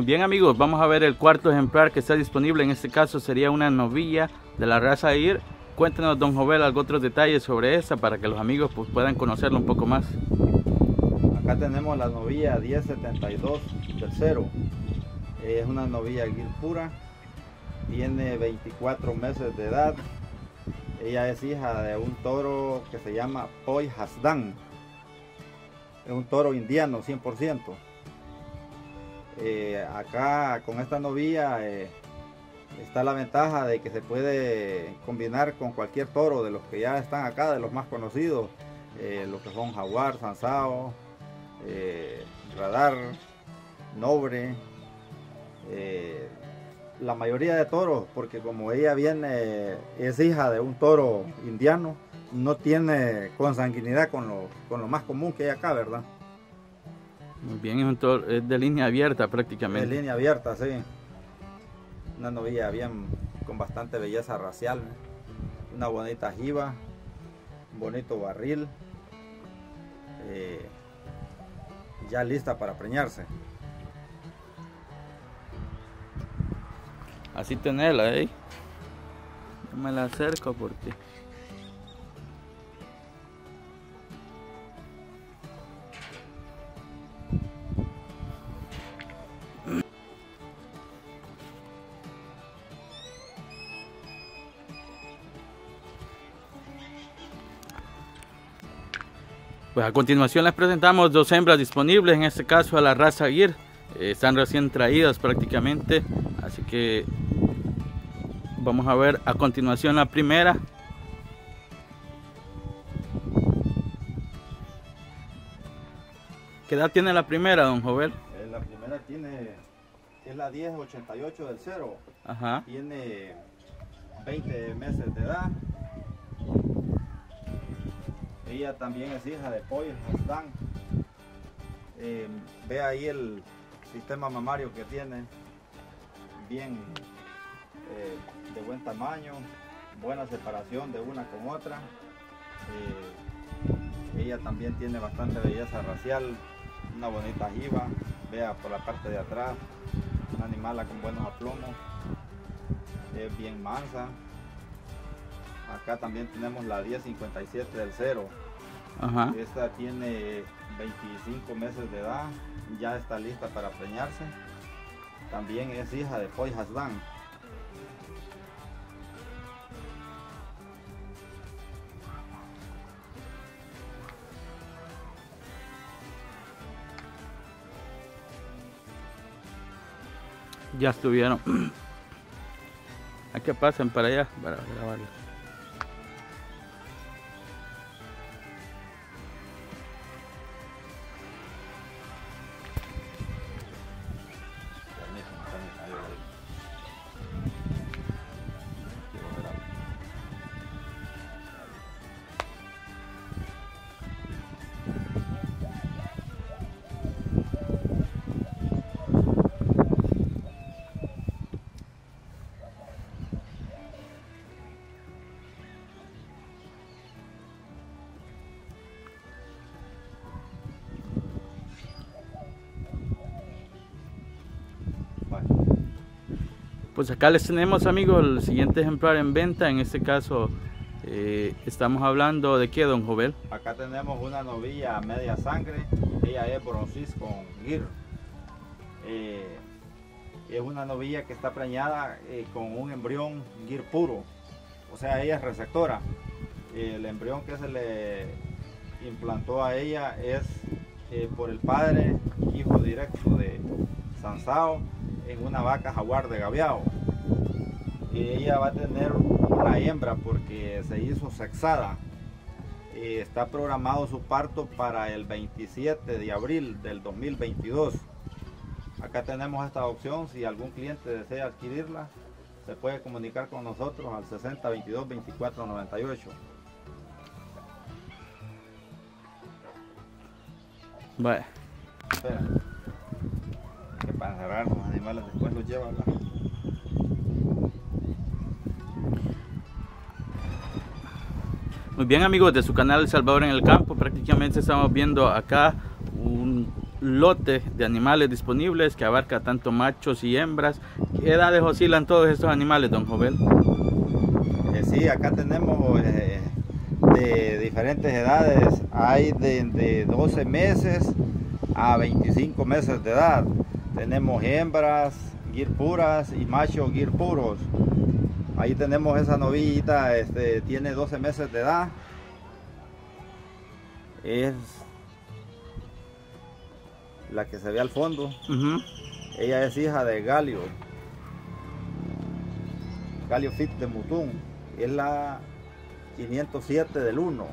Muy bien amigos, vamos a ver el cuarto ejemplar que está disponible. En este caso sería una novilla de la raza Gyr. Cuéntanos, don Jovel, algunos otros detalles sobre esta para que los amigos pues, puedan conocerlo un poco más. Acá tenemos la novilla 1072 tercero. Es una novilla Gyr pura, tiene 24 meses de edad. Ella es hija de un toro que se llama Poy Hasdan. Es un toro indiano 100%. Acá con esta novilla está la ventaja de que se puede combinar con cualquier toro de los que ya están acá, de los más conocidos, los que son Jaguar, Sansão, Radar, Nobre, la mayoría de toros, porque como ella viene, es hija de un toro indiano, no tiene consanguinidad con lo más común que hay acá, ¿verdad? Muy bien, es de línea abierta prácticamente. De línea abierta, sí. Una novilla bien, con bastante belleza racial. Una bonita ajiba, un bonito barril. Ya lista para preñarse. Así tenela, ¿eh? Yo me la acerco porque... Pues a continuación les presentamos dos hembras disponibles, en este caso a la raza Gyr. Están recién traídas prácticamente, así que vamos a ver a continuación la primera. ¿Qué edad tiene la primera, don Jovel? La primera tiene, es la 1088 del cero. Ajá. Tiene 20 meses de edad. Ella también es hija de Poy Hasdan. Ve ahí el sistema mamario que tiene, bien de buen tamaño, buena separación de una con otra. Ella también tiene bastante belleza racial, una bonita jiba, vea por la parte de atrás, una animala con buenos aplomos, es bien mansa. Acá también tenemos la 1057 del cero. Ajá. Esta tiene 25 meses de edad, ya está lista para preñarse. También es hija de Poy Hasdan. Ya estuvieron. ¿A qué pasan para allá? Para grabarlo. Pues acá les tenemos amigos el siguiente ejemplar en venta. En este caso estamos hablando de qué, don Jovel. Acá tenemos una novilla media sangre, ella es broncis con Gyr. Es una novilla que está preñada con un embrión Gyr puro, o sea ella es receptora. El embrión que se le implantó a ella es por el padre, hijo directo de Sansão, en una vaca jaguar de Gaviao. Ella va a tener una hembra porque se hizo sexada. Está programado su parto para el 27 de abril del 2022. Acá tenemos esta opción. Si algún cliente desea adquirirla, se puede comunicar con nosotros al 6022-2498. Vale. Espera. Para cerrar los animales después los llevan. Muy bien amigos de su canal El Salvador en el Campo, prácticamente estamos viendo acá un lote de animales disponibles que abarca tanto machos y hembras. ¿Qué edades oscilan todos estos animales, don Jovel? Sí, acá tenemos de diferentes edades, hay de 12 meses a 25 meses de edad. Tenemos hembras gyr puras y machos gyr puros. Ahí tenemos esa novillita, tiene 12 meses de edad. Es la que se ve al fondo. Ella es hija de Galio Fit de Mutun. Es la 507 del 1.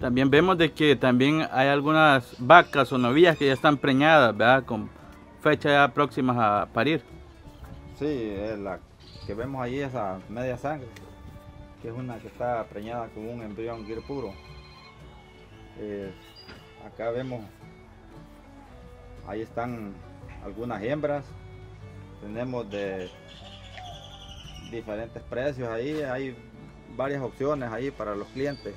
También vemos de que también hay algunas vacas o novillas que ya están preñadas, ¿verdad? Con fechas ya próximas a parir. Sí, es la que vemos allí, esa media sangre, que es una que está preñada con un embrión gyr puro. Acá vemos, ahí están algunas hembras. Tenemos de diferentes precios ahí, hay varias opciones ahí para los clientes.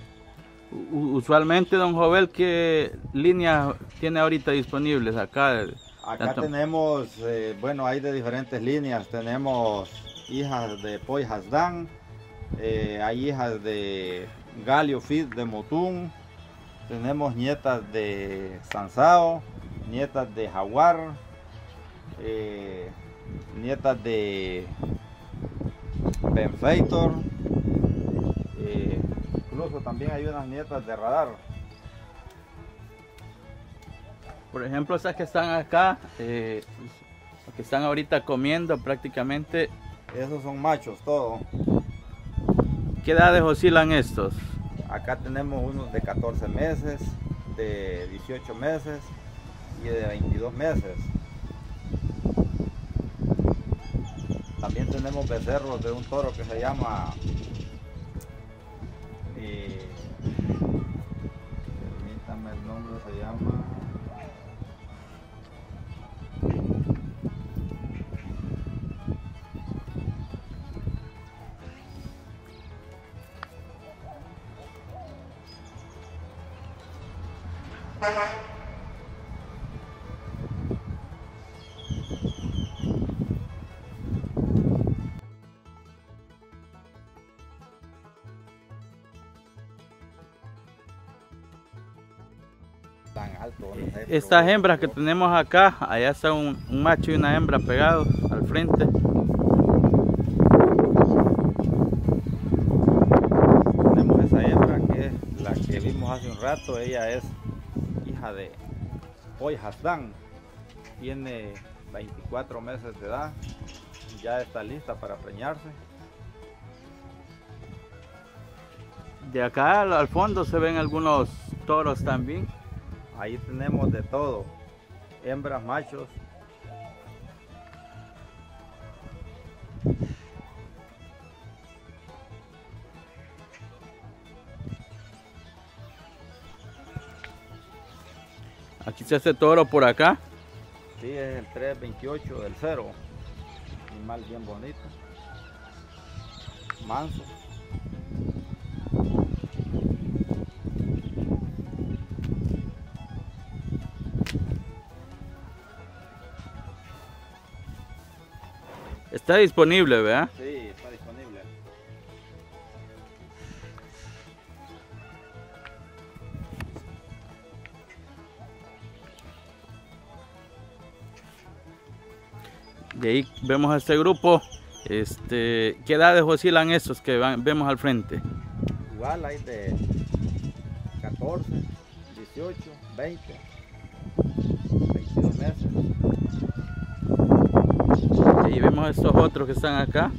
Usualmente, don Jovel, ¿qué líneas tiene ahorita disponibles acá? Acá tenemos, bueno, hay de diferentes líneas. Tenemos hijas de Poy Hasdan, hay hijas de Galio Fit de Mutun, tenemos nietas de Sansão, nietas de Jaguar, nietas de Benfeitor, incluso también hay unas nietas de Radar. Por ejemplo, esas que están acá, que están ahorita comiendo prácticamente. Esos son machos, todos. ¿Qué edades oscilan estos? Acá tenemos unos de 14 meses, de 18 meses y de 22 meses. También tenemos becerros de un toro que se llama permítame el nombre, se llama tan alto, no sé, estas hembras que tenemos acá, allá está un macho y una hembra pegados al frente. Tenemos esa hembra que es la que vimos hace un rato, ella es hija de Poy Hasdan, tiene 24 meses de edad, ya está lista para preñarse. De acá al fondo se ven algunos toros también. Ahí tenemos de todo, hembras, machos. Aquí se hace toro por acá. Sí, es el 328 del 0. Animal bien bonito. Manso. Está disponible, ¿verdad? Sí, está disponible. De ahí vemos a este grupo. ¿Qué edades oscilan estos que vemos al frente? Igual hay de 14, 18, 20, 22 meses. Y vemos estos otros que están acá.